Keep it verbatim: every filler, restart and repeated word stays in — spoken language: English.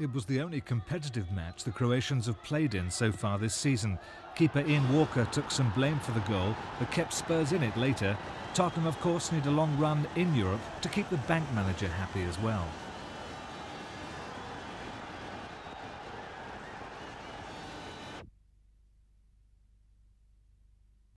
It was the only competitive match the Croatians have played in so far this season. Keeper Ian Walker took some blame for the goal, but kept Spurs in it later. Tottenham, of course, need a long run in Europe to keep the bank manager happy as well.